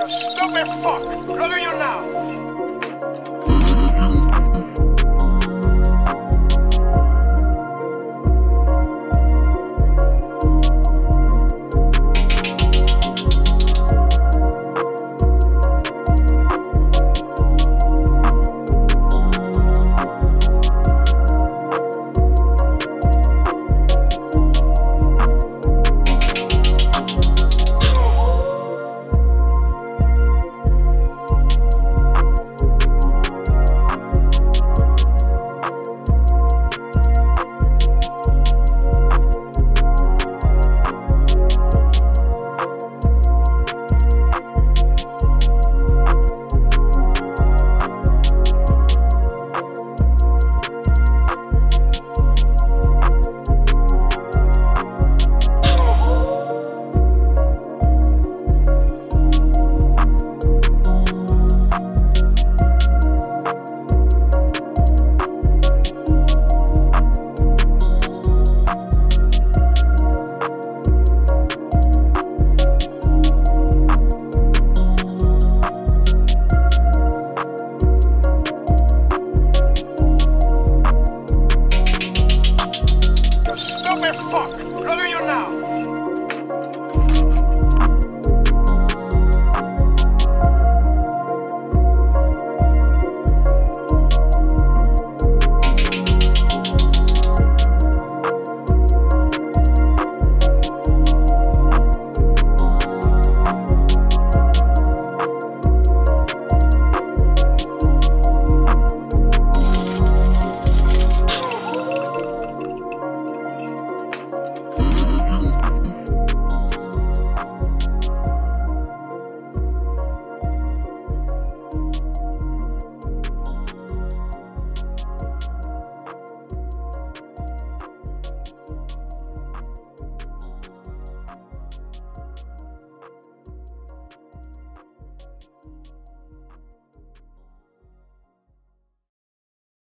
You stupid fuck! Look at you now!